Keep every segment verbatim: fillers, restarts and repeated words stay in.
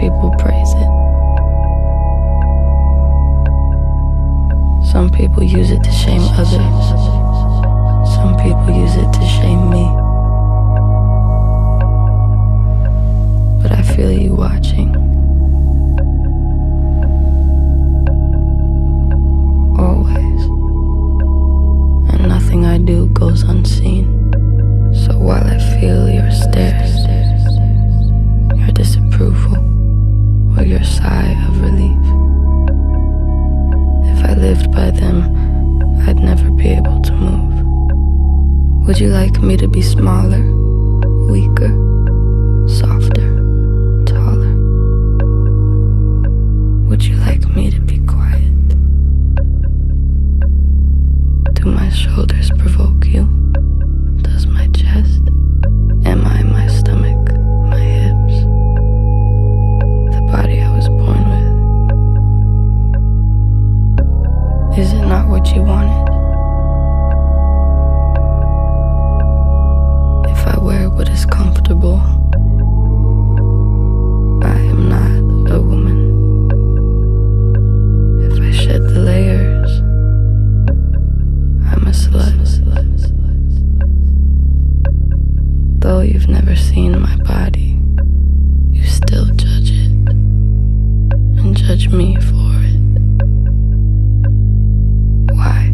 people praise it. Some people use it to shame others. Some people use it to shame me. But I feel you watching. Always. And nothing I do goes unseen. So while I feel your stares, your disapproval, or your sigh of relief, if I lived by them, I'd never be able to move. Would you like me to be smaller, weaker, softer, taller? Would you like me to be quiet? Do my shoulders provoke you? Does my chest? Am I my stomach? My hips? The body I was born with? Is it not what you wanted? If I wear what is comfortable, I am not a woman. If I shed the layers, I'm a slut. Though you've never seen my body, you still judge it, and judge me for it. Why?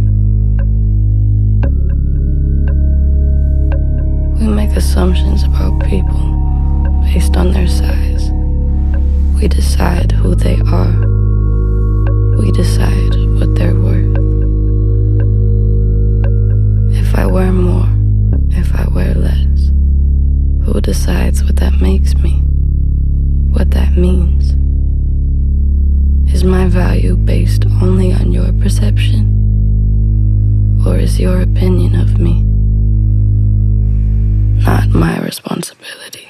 We make assumptions about people based on their size. We decide who they are. We decide what they're worth. If I wear more, if I wear less, who decides what that makes me, what that means? Is my value based only on your perception? Or is your opinion of me not my responsibility?